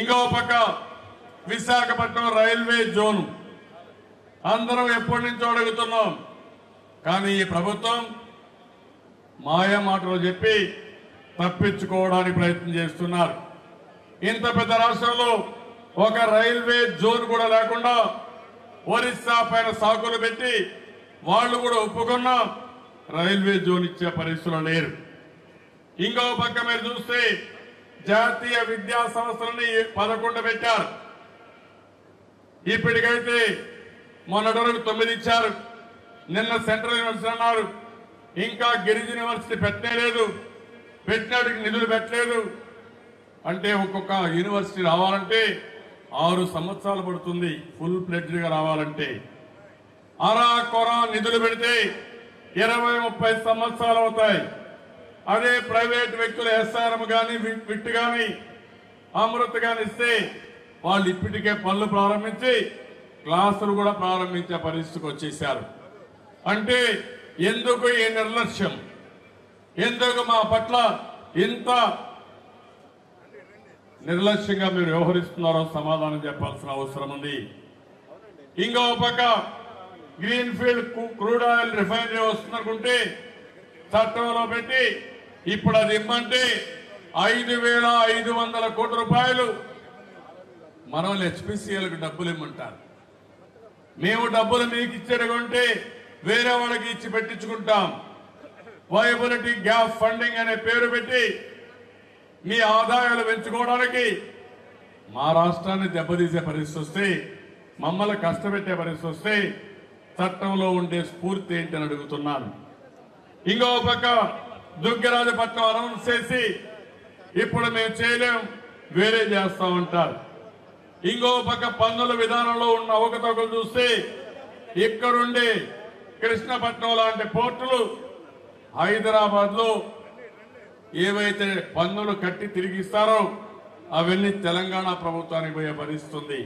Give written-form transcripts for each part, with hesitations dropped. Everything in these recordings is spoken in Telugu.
ఇంకో పక్క విశాఖపట్నం రైల్వే జోన్ అందరం ఎప్పటి నుంచో అడుగుతున్నాం. కానీ ఈ ప్రభుత్వం మాయ మాటలు చెప్పి తప్పించుకోవడానికి ప్రయత్నం చేస్తున్నారు. ఇంత పెద్ద రాష్ట్రంలో ఒక రైల్వే జోన్ కూడా లేకుండా ఒరిస్సా పైన సాకులు పెట్టి వాళ్ళు కూడా ఒప్పుకున్న రైల్వే జోన్ ఇచ్చే పరిస్థితులు లేరు. ఇంకో పక్క మీరు చూస్తే జాతీయ విద్యా సంస్థలని 11 పెట్టారు. ఇప్పటికైతే మొన్నటి వరకు 9 ఇచ్చారు. నిన్న సెంట్రల్ యూనివర్సిటీ అన్నారు. ఇంకా గిరిజన యూనివర్సిటీ పెట్టలేదు, పెట్టినటికి నిధులు పెట్టలేదు. అంటే ఒక్కొక్క యూనివర్సిటీ రావాలంటే 6 సంవత్సరాలు పడుతుంది, ఫుల్ ప్లెడ్జ్గా రావాలంటే. అరా కొరా నిధులు పెడితే 20-30 సంవత్సరాలు అవుతాయి. అదే ప్రైవేట్ వ్యక్తులు ఎస్ఆర్ఎం కానీ విట్ కానీ అమృత్ కానీ ఇస్తే వాళ్ళు ఇప్పటికే పనులు ప్రారంభించి క్లాసులు కూడా ప్రారంభించే పరిస్థితికి వచ్చేసారు. అంటే ఎందుకు ఈ నిర్లక్ష్యం, ఎందుకు మా పట్ల ఇంత నిర్లక్ష్యంగా మీరు వ్యవహరిస్తున్నారో సమాధానం చెప్పాల్సిన అవసరం ఉంది. ఇంకో పక్క గ్రీన్ఫీల్డ్ క్రూడ్ ఆయిల్ రిఫైనరీ వస్తుందనుకుంటే చట్టంలో పెట్టి ఇప్పుడు అది ఇమ్మంటే 5,500 కోట్ల రూపాయలు మనం హెచ్పిసిఎల్కి డబ్బులు ఇమ్మంటారు. మేము డబ్బులు మీకు ఇచ్చేటంటే వేరే వాళ్ళకి ఇచ్చి పెట్టించుకుంటాం. వయబిలిటీ గ్యాప్ ఫండింగ్ అనే పేరు పెట్టి మీ ఆదాయాలు పెంచుకోవడానికి మా రాష్ట్రాన్ని దెబ్బతీసే పరిస్థితి వస్తే, మమ్మల్ని కష్టపెట్టే పరిస్థితి వస్తే చట్టంలో ఉండే స్ఫూర్తి ఏంటని అడుగుతున్నాను. ఇంకో పక్క దుర్గరాజపట్నం అనౌన్స్ చేసి ఇప్పుడు మేము చేయలేం వేరే చేస్తామంటారు. ఇంకో పక్క పన్నుల విధానంలో ఉన్న అవకతవకలు చూస్తే ఇక్కడుండే కృష్ణపట్నం లాంటి పోర్టులు హైదరాబాద్లో ఏవైతే పన్నులు కట్టి తిరిగిస్తారో అవన్నీ తెలంగాణ ప్రభుత్వానికి పోయే పరిస్థితుంది.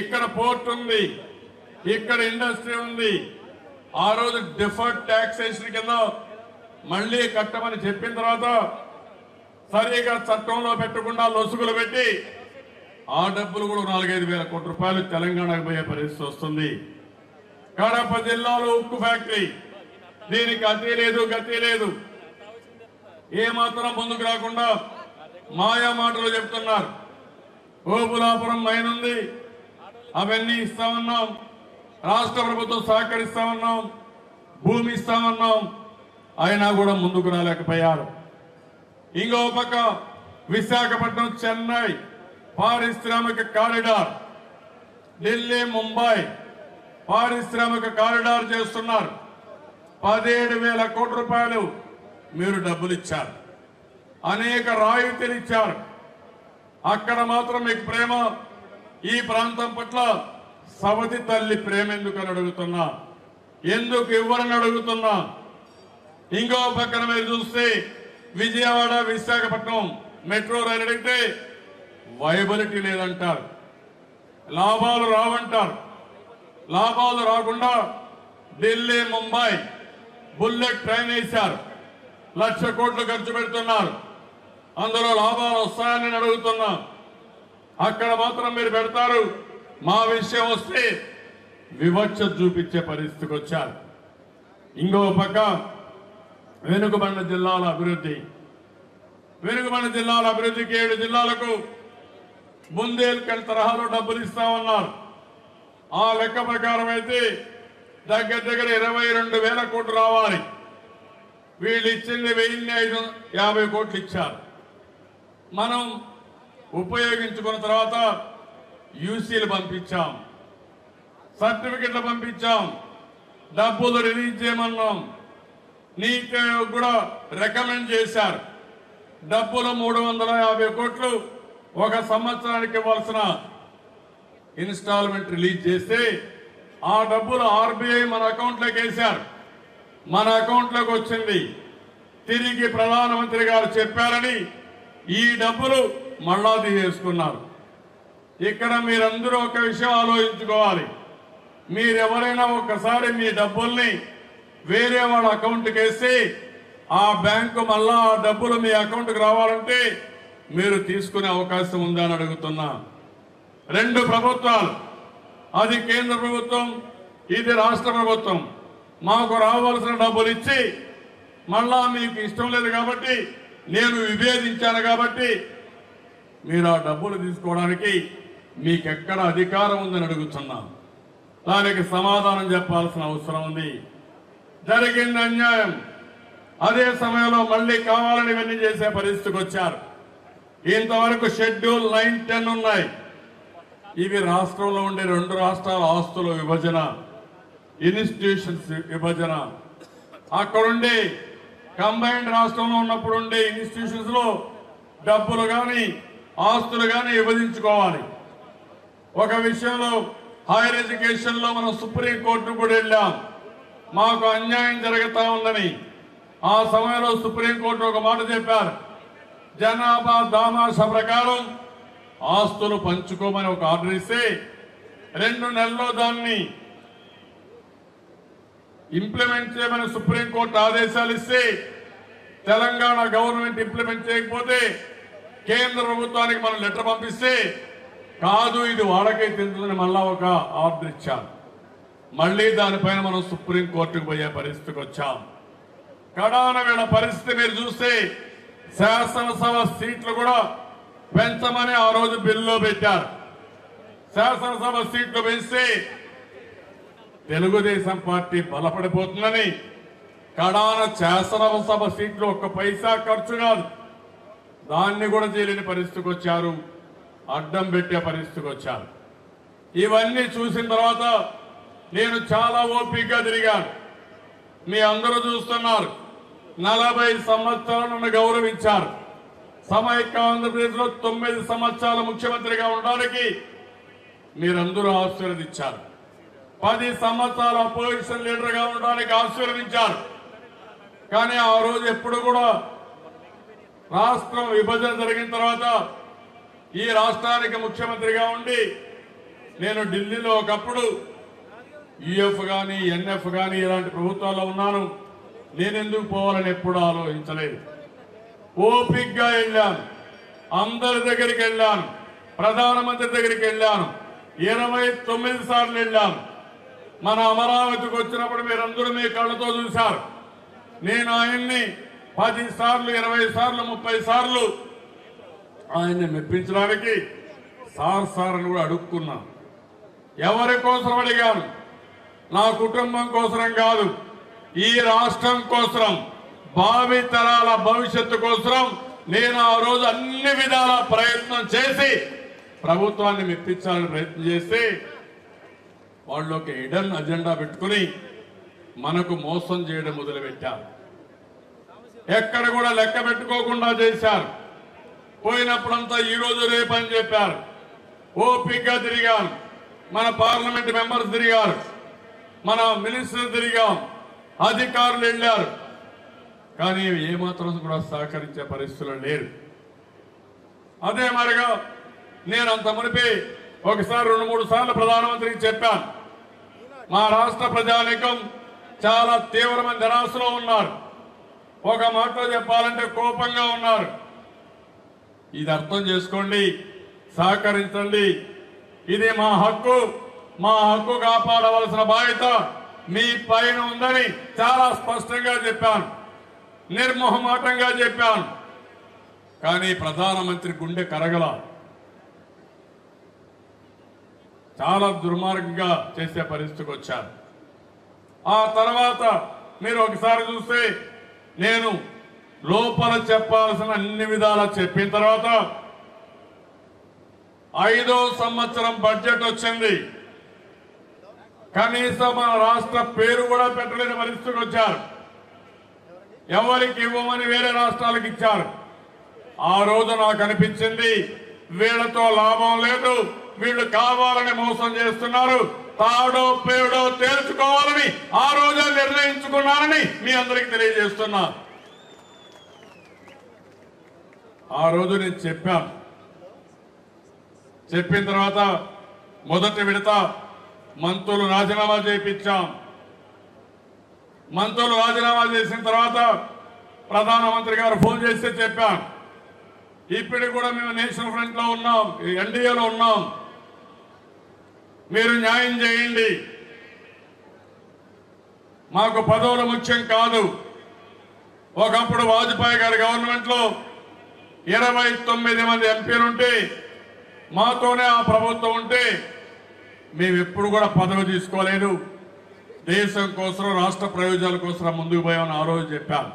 ఇక్కడ పోర్టు ఉంది, ఇక్కడ ఇండస్ట్రీ ఉంది. ఆ రోజు డిఫర్డ్ ట్యాక్సేషన్ కింద మళ్లీ కట్టమని చెప్పిన తర్వాత సరిగా చట్టంలో పెట్టకుండా లొసుగులు పెట్టి ఆ డబ్బులు కూడా 4-5 వేల కోట్ల రూపాయలు తెలంగాణకు పోయే పరిస్థితి వస్తుంది. కడప జిల్లాలో ఉక్కు ఫ్యాక్టరీ, దీనికి అతి లేదు గతి లేదు. ఏమాత్రం ముందుకు రాకుండా మాయా మాటలు చెప్తున్నారు. ఓబులాపురం మైన్ ఉంది, అవన్నీ ఇస్తామన్నాం, రాష్ట్ర ప్రభుత్వం సహకరిస్తామన్నాం, భూమి ఇస్తామన్నాం, అయినా కూడా ముందుకు రాలేకపోయారు. ఇంకో పక్క విశాఖపట్నం చెన్నై పారిశ్రామిక కారిడార్, ఢిల్లీ ముంబై పారిశ్రామిక కారిడార్ చేస్తున్నారు. 17,000 కోట్ల రూపాయలు మీరు డబ్బులు ఇచ్చారు, అనేక రాయితీలు ఇచ్చారు. అక్కడ మాత్రం మీకు ప్రేమ, ఈ ప్రాంతం పట్ల సవతి తల్లి ప్రేమ ఎందుకని అడుగుతున్నా, ఎందుకు ఇవ్వరని అడుగుతున్నా. ఇంకో పక్కన మీరు చూస్తే విజయవాడ విశాఖపట్నం మెట్రో రైలు అడిగితే వైబిలిటీ లేదంటారు, లాభాలు రావంటారు. లాభాలు రాకుండా ఢిల్లీ ముంబై బుల్లెట్ ట్రైన్ వేశారు, 1,00,000 కోట్లు ఖర్చు పెడుతున్నారు. అందులో లాభాలు వస్తాయని నేను అడుగుతున్నా. అక్కడ మాత్రం మీరు పెడతారు, మా విషయం వస్తే వివక్ష చూపించే పరిస్థితికి వచ్చారు. ఇంకో పక్క వెనుకబడిన జిల్లాల అభివృద్ధి, వెనుకబడిన జిల్లాల అభివృద్ధికి 7 జిల్లాలకు బుందేల్ఖండ్ తరహాలో డబ్బులు ఇస్తామన్నారు. ఆ లెక్క ప్రకారం అయితే దగ్గర 22,000 కోట్లు రావాలి. వీళ్ళు ఇచ్చింది 1,050 కోట్లు ఇచ్చారు. మనం ఉపయోగించుకున్న తర్వాత యూసీలు పంపించాం, సర్టిఫికెట్లు పంపించాం, డబ్బులు రిలీజ్ చేయమన్నాం. నీతి ఆయోగ్ కూడా రికమెండ్ చేశారు. డబ్బులు 350 కోట్లు ఒక సంవత్సరానికి ఇవ్వాల్సిన ఇన్స్టాల్మెంట్ రిలీజ్ చేస్తే ఆ డబ్బులు ఆర్బీఐ మన అకౌంట్లోకి వేశారు. మన అకౌంట్లోకి వచ్చింది. తిరిగి ప్రధానమంత్రి గారు చెప్పారని ఈ డబ్బులు మళ్ళా తీసేసుకున్నారు. ఇక్కడ మీరందరూ ఒక విషయం ఆలోచించుకోవాలి. మీరెవరైనా ఒక్కసారి మీ డబ్బుల్ని వేరే వాళ్ళ అకౌంట్కి వేసి ఆ బ్యాంకు మళ్ళా ఆ డబ్బులు మీ అకౌంట్కి రావాలంటే మీరు తీసుకునే అవకాశం ఉందా అని అడుగుతున్నా. రెండు ప్రభుత్వాలు, అది కేంద్ర ప్రభుత్వం, ఇది రాష్ట్ర ప్రభుత్వం, మాకు రావాల్సిన డబ్బులు ఇచ్చి మళ్ళా మీకు ఇష్టం లేదు కాబట్టి, నేను విభేదించాను కాబట్టి మీరు ఆ డబ్బులు తీసుకోవడానికి మీకెక్కడ అధికారం ఉందని అడుగుతున్నాను. దానికి సమాధానం చెప్పాల్సిన అవసరం ఉంది. జరిగిన అన్యాయం అదే సమయంలో మళ్ళీ కావాలని ఇవన్నీ చేసే పరిస్థితికి వచ్చారు. ఇంతవరకు షెడ్యూల్ 9, 10 ఉన్నాయి. ఇవి రాష్ట్రంలో ఉండే రెండు రాష్ట్రాల ఆస్తుల విభజన, ఇన్స్టిట్యూషన్స్ విభజన. అక్కడుండే కంబైన్డ్ రాష్ట్రంలో ఉన్నప్పుడు ఉండే ఇన్స్టిట్యూషన్స్ లో డబ్బులు కానీ ఆస్తులు కానీ విభజించుకోవాలి. ఒక విషయంలో హైయర్ ఎడ్యుకేషన్ లో మనం సుప్రీంకోర్టును కూడా వెళ్ళాం. మాకు అన్యాయం జరుగుతూ ఉందని ఆ సమయంలో సుప్రీంకోర్టు ఒక మాట చెప్పారు. జనాభా దామాషా ప్రకారం ఆస్తులు పంచుకోమని ఒక ఆర్డర్ ఇస్తే 2 నెలల్లో దాన్ని ఇంప్లిమెంట్ చేయమని సుప్రీంకోర్టు ఆదేశాలు ఇస్తే, తెలంగాణ గవర్నమెంట్ ఇంప్లిమెంట్ చేయకపోతే కేంద్ర ప్రభుత్వానికి మనం లెటర్ పంపిస్తే, కాదు ఇది వాళ్ళకే తెలుసుని మళ్ళా ఒక ఆర్డర్ ఇచ్చారు. మళ్ళీ దానిపైన మనం సుప్రీంకోర్టుకు పోయే పరిస్థితికి వచ్చాం. కడాన వీళ్ళ పరిస్థితి మీరు చూస్తే శాసనసభ సీట్లు కూడా పెంచమని ఆ రోజు బిల్లులో పెట్టారు. శాసనసభ సీట్లు పెంచితే తెలుగుదేశం పార్టీ బలపడిపోతుందని కడాన శాసనసభ సీట్లు ఒక్క పైసా ఖర్చు కాదు, దాన్ని కూడా చేయలేని పరిస్థితికి వచ్చారు, అడ్డం పెట్టే పరిస్థితికి వచ్చారు. ఇవన్నీ చూసిన తర్వాత నేను చాలా ఓపికగా తిరిగాను. మీ అందరూ చూస్తున్నారు, 40 సంవత్సరాలు నన్ను గౌరవించారు. సమైక్య ఆంధ్రప్రదేశ్లో 9 సంవత్సరాలు ముఖ్యమంత్రిగా ఉండడానికి మీరందరూ ఆశీర్వదించారు. 10 సంవత్సరాలు అపోజిషన్ లీడర్గా ఉండడానికి ఆశీర్వదించారు. కానీ ఆ రోజు ఎప్పుడు కూడా రాష్ట్రం విభజన జరిగిన తర్వాత ఈ రాష్ట్రానికి ముఖ్యమంత్రిగా ఉండి నేను ఢిల్లీలో ఒకప్పుడు యుఎఫ్ కానీ ఎన్ఎఫ్ కానీ ఇలాంటి ప్రభుత్వాల్లో ఉన్నాను, నేనెందుకు పోవాలని ఎప్పుడు ఆలోచించలేదు. ఓపిక్గా వెళ్ళాను, అందరి దగ్గరికి వెళ్ళాను, ప్రధానమంత్రి దగ్గరికి వెళ్ళాను, 29 సార్లు వెళ్ళాను. మన అమరావతికి వచ్చినప్పుడు మీరందరూ మీ కళ్ళతో చూశారు. నేను ఆయన్ని 10 సార్లు, 20 సార్లు, 30 సార్లు ఆయన్ని మెప్పించడానికి సార్ అని కూడా అడుక్కున్నాను. ఎవరి కోసం అడిగాను? నా కుటుంబం కోసరం కాదు, ఈ రాష్ట్రం కోసరం, భావి తరాల భవిష్యత్తు కోసరం నేను ఆ రోజు అన్ని విధాల ప్రయత్నం చేసి ప్రభుత్వాన్ని మెప్పించాలని ప్రయత్నం చేసి వాళ్ళు ఒక హిడెన్ అజెండా పెట్టుకుని మనకు మోసం చేయడం మొదలుపెట్టారు. ఎక్కడ కూడా లెక్క పెట్టుకోకుండా చేశారు. పోయినప్పుడంతా ఈ రోజు రేపు అని చెప్పారు. ఓపికగా తిరిగారు, మన పార్లమెంట్ మెంబర్స్ తిరిగారు, మన మినిస్టర్ తిరిగాం, అధికారులు వెళ్ళారు. కానీ ఏమాత్రం కూడా సహకరించే పరిస్థితులు లేరు. అదే మరిగా నేను అంత మునిపే ఒకసారి 2, 3 సార్లు ప్రధానమంత్రికి చెప్పాను, మా రాష్ట్ర ప్రజానీకం చాలా తీవ్రమైన నిరాశలో ఉన్నారు, ఒక మాటలో చెప్పాలంటే కోపంగా ఉన్నారు, ఇది అర్థం చేసుకోండి, సహకరించండి, ఇది మా హక్కు, మా హక్కు కాపాడవలసిన బాధ్యత మీ పైన ఉందని చాలా స్పష్టంగా చెప్పాను, నిర్మోహమాటంగా చెప్పాను. కానీ ప్రధానమంత్రి గుండె కరగల, చాలా దుర్మార్గంగా చేసే పరిస్థితికి వచ్చారు. ఆ తర్వాత మీరు ఒకసారి చూస్తే నేను లోపల చెప్పాల్సిన అన్ని విధాలా చెప్పిన తర్వాత 5వ సంవత్సరం బడ్జెట్ వచ్చింది. కనీసం మన రాష్ట్ర పేరు కూడా పెట్టలేని పరిస్థితికి వచ్చారు. ఎవరికి ఇవ్వమని వేరే రాష్ట్రాలకు ఇచ్చారు. ఆ రోజు నాకు అనిపించింది వీళ్ళతో లాభం లేదు, వీళ్ళు కావాలని మోసం చేస్తున్నారు, తాడో పేడో తేల్చుకోవాలని ఆ రోజే నిర్ణయించుకున్నారని మీ అందరికి తెలియజేస్తున్నా. ఆ రోజు నేను చెప్పాను. చెప్పిన తర్వాత మొదటి విడత మంత్రులు రాజీనామా చేయించాం. మంత్రులు రాజీనామా చేసిన తర్వాత ప్రధానమంత్రి గారు ఫోన్ చేస్తే చెప్పాను, ఇప్పటికి కూడా మేము నేషనల్ ఫ్రంట్ లో ఉన్నాం, ఎన్డీఏలో ఉన్నాం. మీరు న్యాయం చేయండి. మాకు పదవులు ముఖ్యం కాదు. ఒకప్పుడు వాజ్పేయి గారి గవర్నమెంట్ లో 29 మంది ఎంపీలు ఉంటే, మాతోనే ఆ ప్రభుత్వం ఉంటే మేము ఎప్పుడు కూడా పదవి తీసుకోలేదు. దేశం కోసం, రాష్ట్ర ప్రయోజనాల కోసం ముందుకు పోయామని ఆ రోజు చెప్పాను.